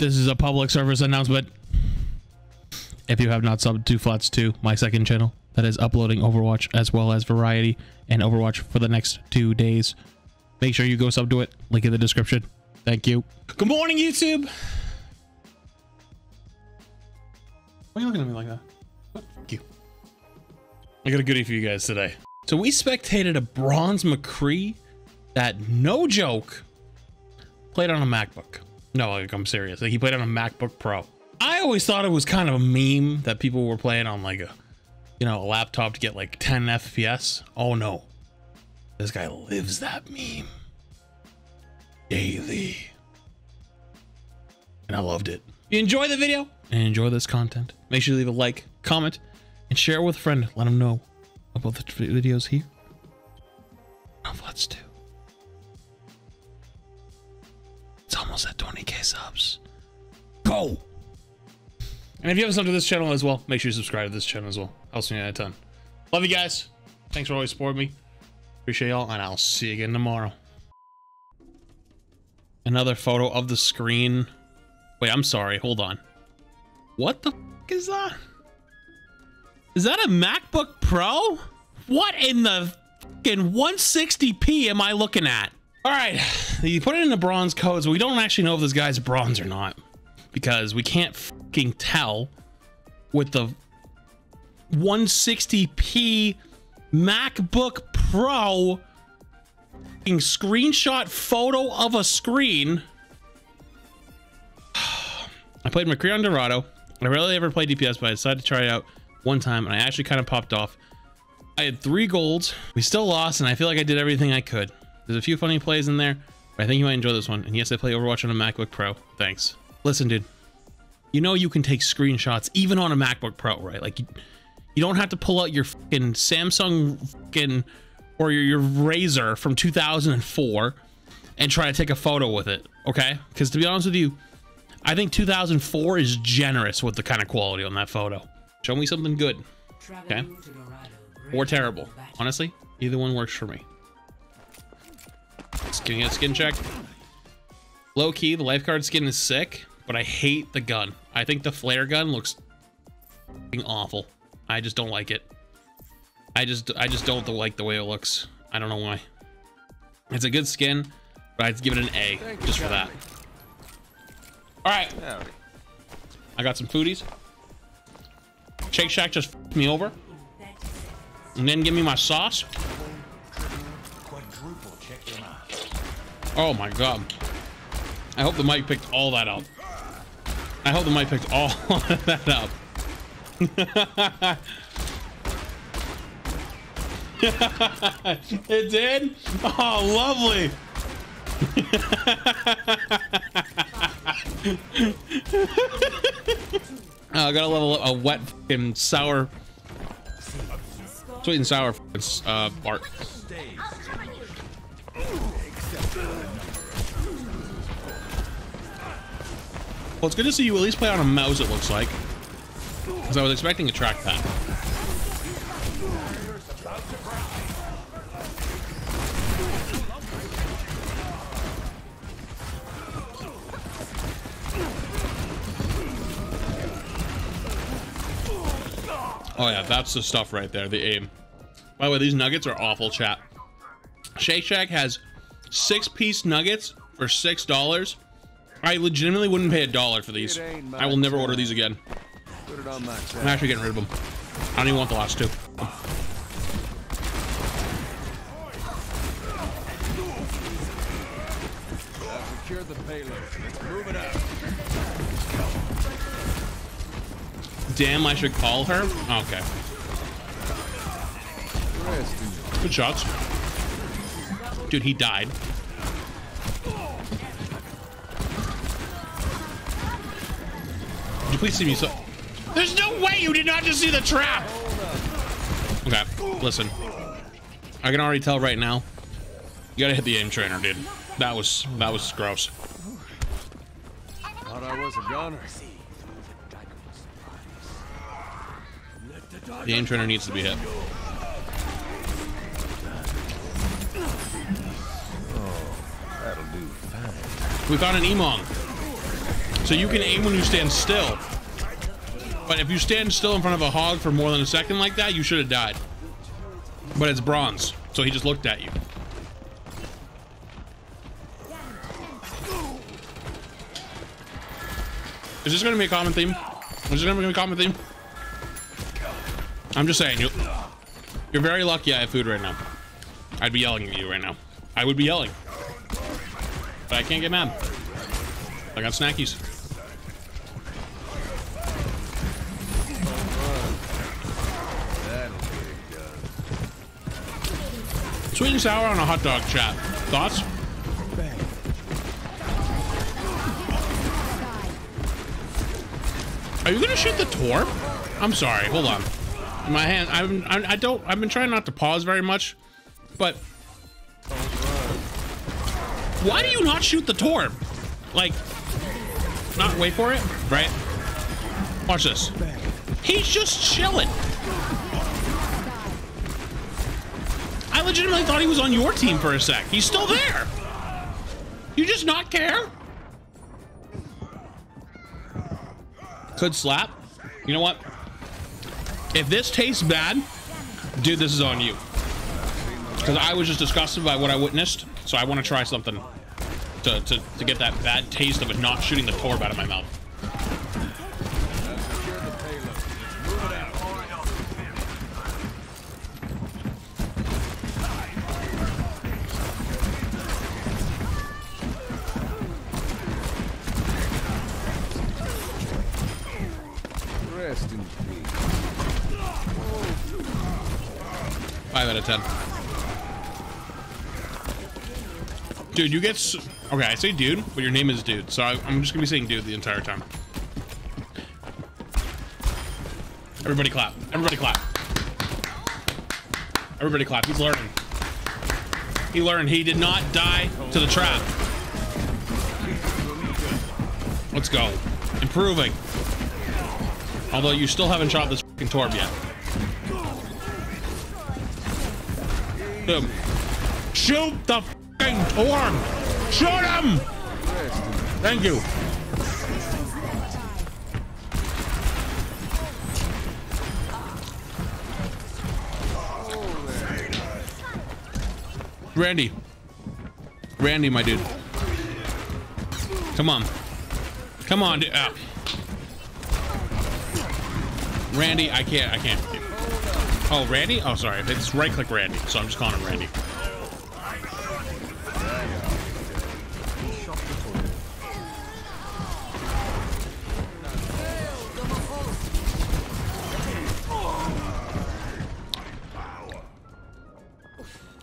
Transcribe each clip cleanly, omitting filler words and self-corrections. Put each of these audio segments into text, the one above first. This is a public service announcement. If you have not subbed to Flats 2, my second channel, that is uploading Overwatch as well as Variety and Overwatch for the next 2 days, make sure you go sub to it. Link in the description. Thank you. Good morning, YouTube. Why are you looking at me like that? What? Thank you. I got a goodie for you guys today. So we spectated a bronze McCree that, no joke, played on a MacBook. No, like, I'm serious. Like, he played on a MacBook Pro. I always thought it was kind of a meme that people were playing on like a, you know, a laptop to get like 10 FPS. Oh no, this guy lives that meme daily, and I loved it. If you enjoy the video and enjoy this content, make sure you leave a like, comment, and share with a friend. Let them know about the videos here on Flats 2. It's almost at 20k subs. Go! And if you haven't subbed to this channel as well, make sure you subscribe to this channel as well. Helps me out a ton. Love you guys. Thanks for always supporting me. Appreciate y'all, and I'll see you again tomorrow. Another photo of the screen. Wait, I'm sorry. Hold on. What the f is that? Is that a MacBook Pro? What in the f***ing 160p am I looking at? All right, you put it in the bronze codes. We don't actually know if this guy's bronze or not because we can't fucking tell with the 160p MacBook Pro fucking screenshot photo of a screen. I played McCree on Dorado. I rarely ever play DPS, but I decided to try it out one time, and I actually kind of popped off. I had 3 golds. We still lost, and I feel like I did everything I could. There's a few funny plays in there, but I think you might enjoy this one. And yes, I play Overwatch on a MacBook Pro. Thanks. Listen, dude, you know you can take screenshots even on a MacBook Pro, right? Like, you don't have to pull out your fucking Samsung fucking or your Razer from 2004 and try to take a photo with it, okay? Because to be honest with you, I think 2004 is generous with the kind of quality on that photo. Show me something good, okay? Or terrible. Honestly, either one works for me. Getting a skin check. Low key, the lifeguard skin is sick, but I hate the gun. I think the flare gun looks awful. I just don't like it. I just don't like the way it looks. I don't know why. It's a good skin, but I'd give it an A just for that. All right. I got some foodies. Shake Shack just f***ed me over, and then give me my sauce. Oh my god. I hope the mic picked all that up. I hope the mic picked all of that up. It did? Oh, lovely. Oh, I gotta level up a wet and sour, sweet and sour bark. Well, it's good to see you at least play on a mouse, it looks like. Because I was expecting a trackpad. Oh yeah, that's the stuff right there, the aim. By the way, these nuggets are awful, chat. Shake Shack has 6-piece nuggets for $6. I legitimately wouldn't pay $1 for these. I will never order these again. I'm actually getting rid of them. I don't even want the last 2. Damn, I should call her? Okay. Good shots. Dude, he died. Please see me. So there's no way you did not just see the trap. Okay, listen, I can already tell right now you gotta hit the aim trainer, dude. That was gross. Thought I was a gunner. The aim trainer needs to be hit. Oh, that'll do fine. We found an Emong. So you can aim when you stand still. But if you stand still in front of a hog for more than a second like that, you should have died. But it's bronze, so he just looked at you. Is this going to be a common theme? Is this going to be a common theme? I'm just saying, you're very lucky I have food right now. I'd be yelling at you right now. I would be yelling. But I can't get mad. I got snackies. Sweet and sour on a hot dog, chat. Thoughts? Are you gonna shoot the Torb? I'm sorry, hold on. My hand, I've been trying not to pause very much, but why do you not shoot the Torb? Like, not wait for it, right? Watch this. He's just chilling. I legitimately thought he was on your team for a sec. He's still there. You just not care? Could slap. You know what? If this tastes bad, dude, this is on you. Because I was just disgusted by what I witnessed, so I want to try something to get that bad taste of it not shooting the Torb out of my mouth. Rest in peace. 5 out of 10. Dude, you get okay, I say dude, but your name is dude, so I'm just gonna be saying dude the entire time. Everybody clap. Everybody clap. Everybody clap. He's learning. He learned. He did not die to the trap. Let's go. Improving. Although you still haven't shot this fucking Torb yet. Boom. Shoot the fucking Torb! Shoot him! Thank you. Randy. Randy, my dude. Come on. Come on, dude. Ah. Randy, I can't. Oh, Randy? Oh, sorry. It's right click Randy, so I'm just calling him Randy.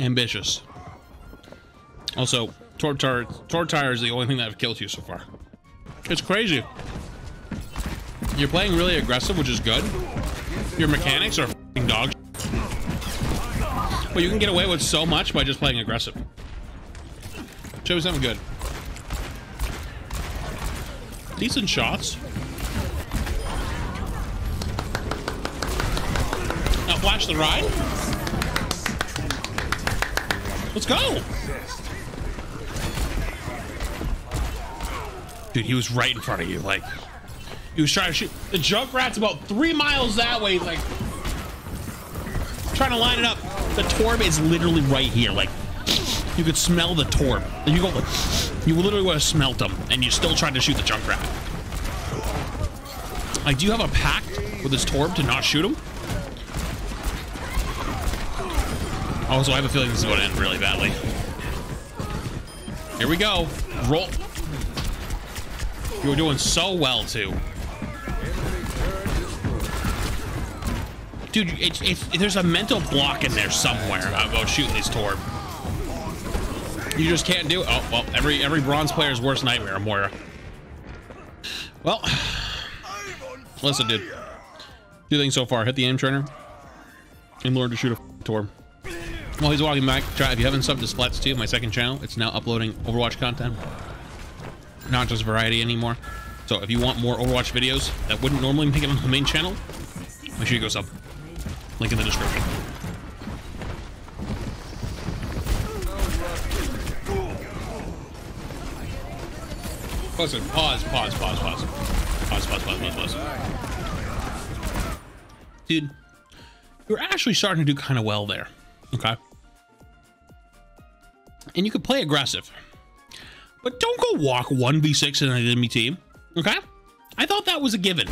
Ambitious. Also, Tortire is the only thing that have killed you so far. It's crazy. You're playing really aggressive, which is good. Your mechanics are f***ing dog shit. But you can get away with so much by just playing aggressive. Show me something good. Decent shots. Now flash the ride. Let's go. Dude, he was right in front of you, like... He was trying to shoot. The Junkrat's about 3 miles that way, like, trying to line it up. The Torb is literally right here. Like, you could smell the Torb. And you go, like, you literally would have smelt them, and you still tried to shoot the Junkrat. Like, do you have a pact with this Torb to not shoot him? Also, I have a feeling this is going to end really badly. Here we go. Roll. You're doing so well, too. Dude, there's a mental block in there somewhere about shooting this Torb. You just can't do it. Oh, well, every bronze player's worst nightmare, Moira. Well, listen, dude. 2 things so far. Hit the aim trainer and learn to shoot a Torb. While he's walking back, try, if you haven't subbed to Flats 2, my second channel, it's now uploading Overwatch content. Not just variety anymore. So if you want more Overwatch videos that wouldn't normally make it on the main channel, make sure you go sub. Link in the description. Listen, pause. Dude, you're actually starting to do kind of well there. Okay. And you can play aggressive. But don't go walk 1v6 in an enemy team. Okay? I thought that was a given.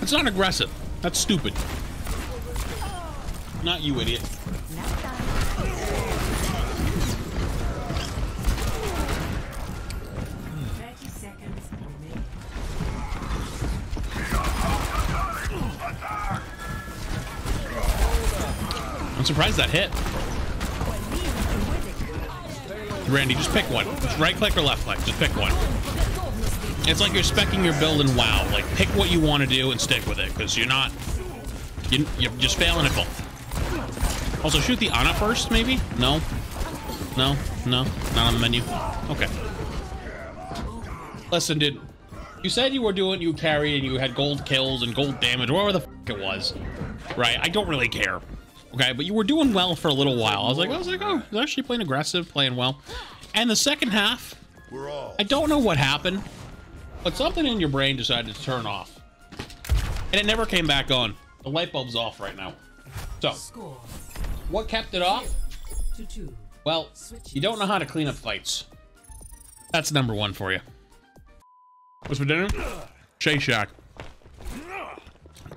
That's not aggressive. That's stupid. Not you, idiot. I'm surprised that hit. Randy, just pick one. Just right click or left click. Just pick one. It's like you're specking your build in WoW. Like, pick what you want to do and stick with it, because you're not... You're just failing at both. Also, shoot the Ana first, maybe? No? No? No? Not on the menu? Okay. Listen, dude. You said you were doing... You carry and you had gold kills and gold damage, whatever the f*** it was. Right? I don't really care. Okay, but you were doing well for a little while. I was like, oh, they're actually playing aggressive, playing well. And the second half, I don't know what happened, but something in your brain decided to turn off. And it never came back on. The light bulb's off right now. So, what kept it off? Well, you don't know how to clean up fights. That's number one for you. What's for dinner? Shake Shack.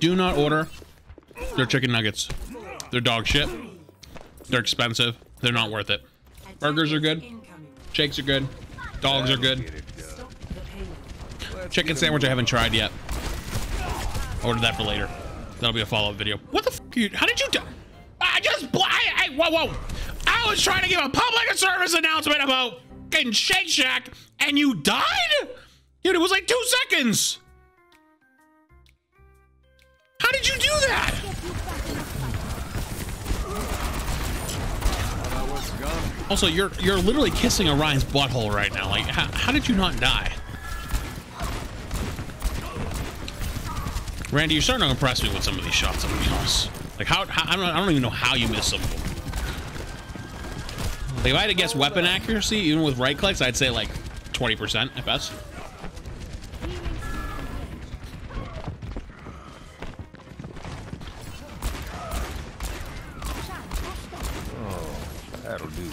Do not order their chicken nuggets. They're dog shit. They're expensive. They're not worth it. Burgers are good. Shakes are good. Dogs are good. Chicken sandwich I haven't tried yet. Ordered that for later. That'll be a follow-up video. What the fuck are you? How did you do? Whoa. I was trying to give a public service announcement about getting Shake Shack and you died? Dude, it was like 2 seconds. How did you do that? Also, you're literally kissing Orion's butthole right now. Like, how did you not die? Randy, you're starting to impress me with some of these shots. I'm gonna be honest. Like, I don't even know how you miss them. Like, if I had to guess weapon accuracy, even with right clicks, I'd say like 20% at best. That'll do.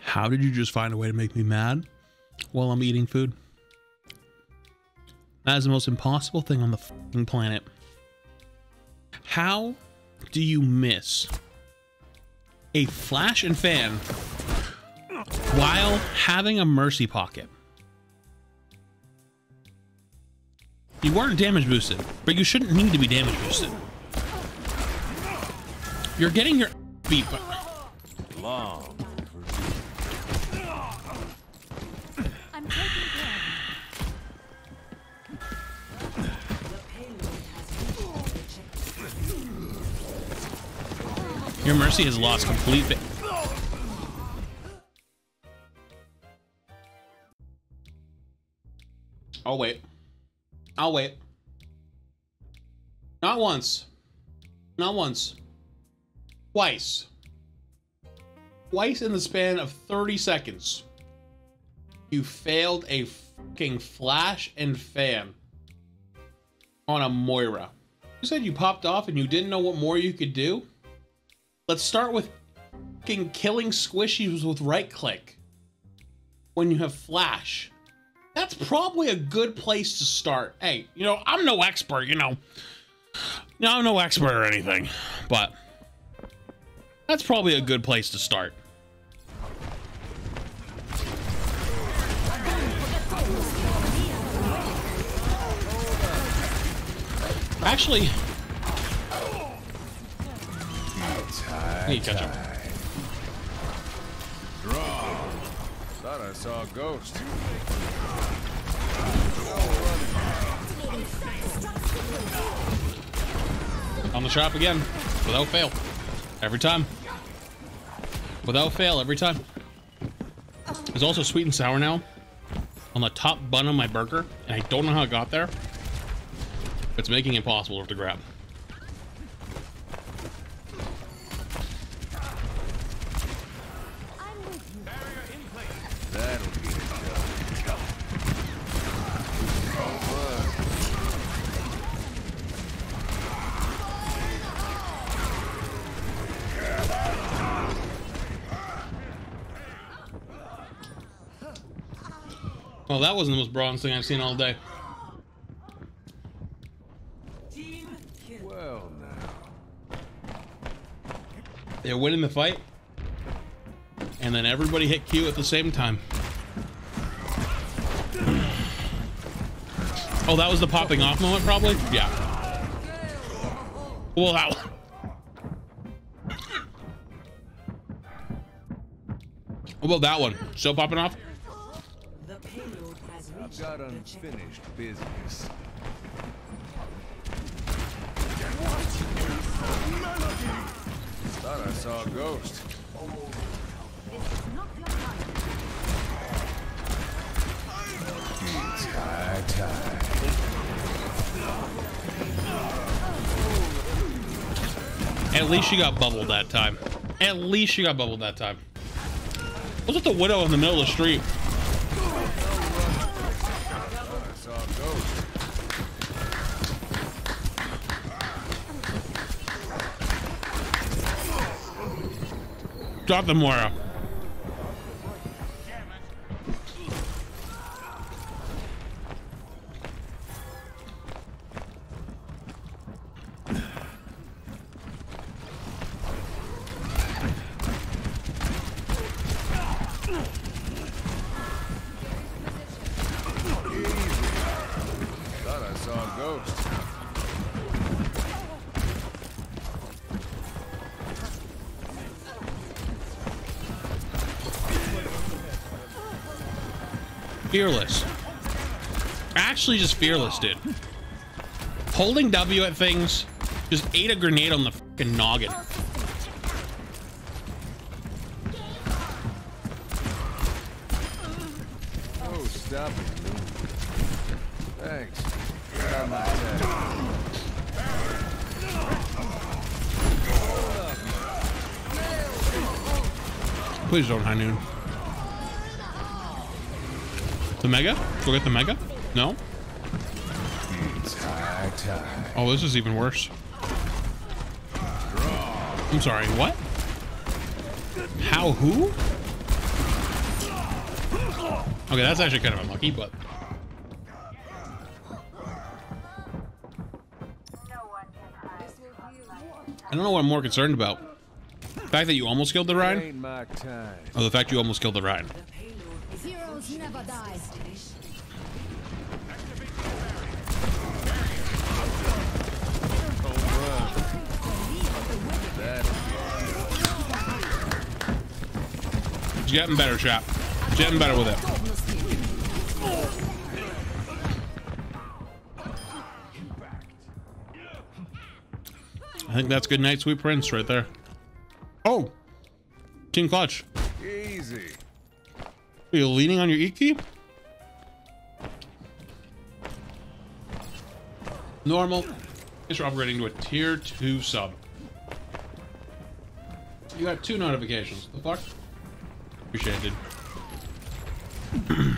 How did you just find a way to make me mad while I'm eating food? That is the most impossible thing on the fucking planet. How do you miss a flash and fan while having a Mercy pocket? You weren't damage boosted, but you shouldn't need to be damage boosted. You're getting your beat. Long. I'm taking care of you. Your Mercy has lost complete. I'll wait. Not once. Not once. Twice. Twice in the span of 30 seconds. You failed a fucking flash and fan on a Moira. You said you popped off and you didn't know what more you could do? Let's start with fucking killing squishies with right click when you have flash. That's probably a good place to start. Hey, you know, I'm no expert, you know. No, I'm no expert or anything, but that's probably a good place to start. Actually, I need ketchup. Thought I saw a ghost. On the trap again, without fail, every time. Without fail, every time. It's also sweet and sour now on the top bun of my burger, and I don't know how it got there. It's making it impossible to grab. Well, that wasn't the most bronze thing I've seen all day. Well, now. They're winning the fight, and then everybody hit Q at the same time. Oh, that was the popping off moment, probably? Yeah. Well, that one. Well, that one. Still popping off? I've got unfinished business. Thought I saw a ghost. It's high time. At least she got bubbled that time. At least she got bubbled that time. Look at the Widow in the middle of the street. Drop the Moira. Fearless. Actually just fearless, dude. Holding W at things. Just ate a grenade on the fucking noggin. Oh, stop it. Thanks. Please don't high noon. The mega? Go get the mega? No? It's high time. Oh, this is even worse. I'm sorry, what? How, who? Okay, that's actually kind of unlucky, but... I don't know what I'm more concerned about. The fact that you almost killed the Rhine? Or the fact you almost killed the Rhine? Heroes never die. He's getting better, chap. He's getting better with it. I think that's good night sweet prince right there. Oh, Team Clutch. Easy. Are you leaning on your E key? Normal. It's upgrading to a tier 2 sub. You got 2 notifications. The fuck? Appreciate it, dude.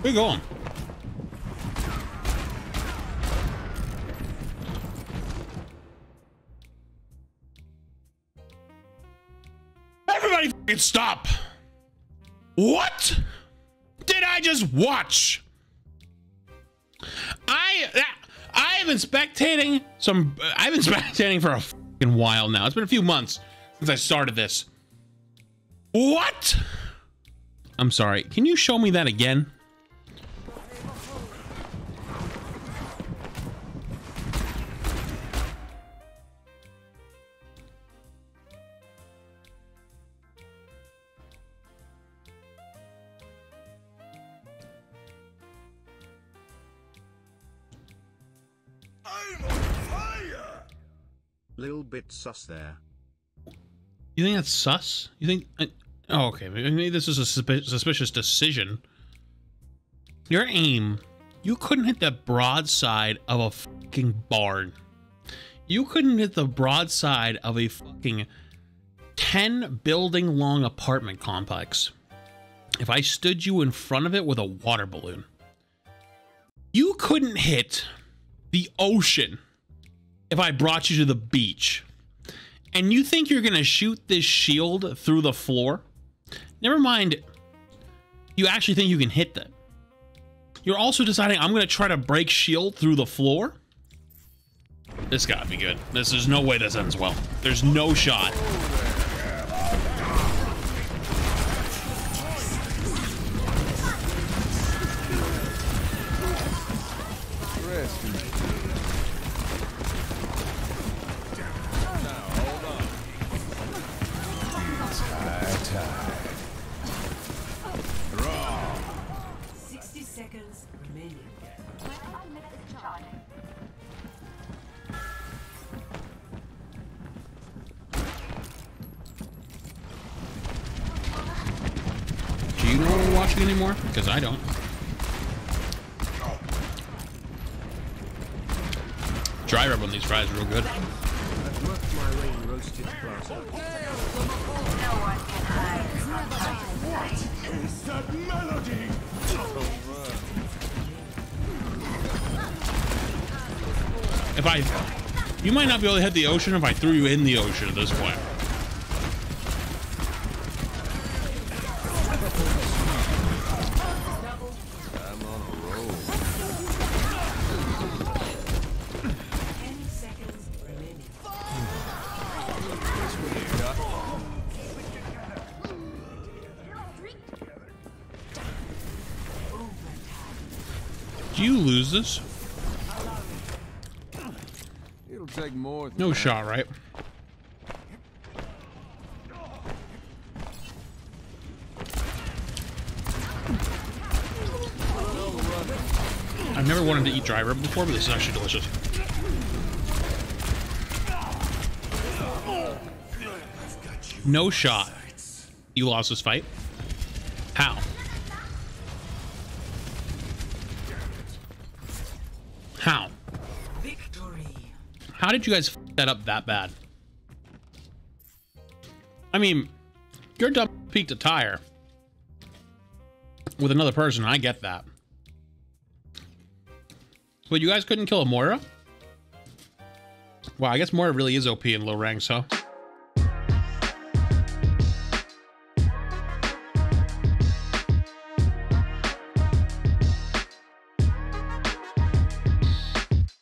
Where you going? Stop. What did I just watch? I've been spectating for a fucking while now. It's been a few months since I started this. What? I'm sorry. Can you show me that again? Little bit sus there. You think that's sus? You think Oh, okay. Maybe this is a suspicious decision. Your aim. You couldn't hit the broadside of a fucking barn. You couldn't hit the broadside of a fucking 10-building-long apartment complex. If I stood you in front of it with a water balloon. You couldn't hit the ocean if I brought you to the beach. And you think you're gonna shoot this shield through the floor? Never mind, you actually think you can hit that. You're also deciding I'm gonna try to break shield through the floor? This gotta be good. There's no way this ends well. There's no shot. Anymore? Because I don't. Dry rub on these fries real good. I've worked my way in roasted plaza. What is that melody? You might not be able to hit the ocean if I threw you in the ocean at this point. This? It'll take more than no shot, right? I've never wanted to eat dry rub before, but this is actually delicious. No shot. You lost this fight? How? How did you guys f that up that bad? I mean, you're dumb peaked a tire with another person. I get that. But you guys couldn't kill a Moira? Wow, I guess Moira really is OP in low ranks, huh?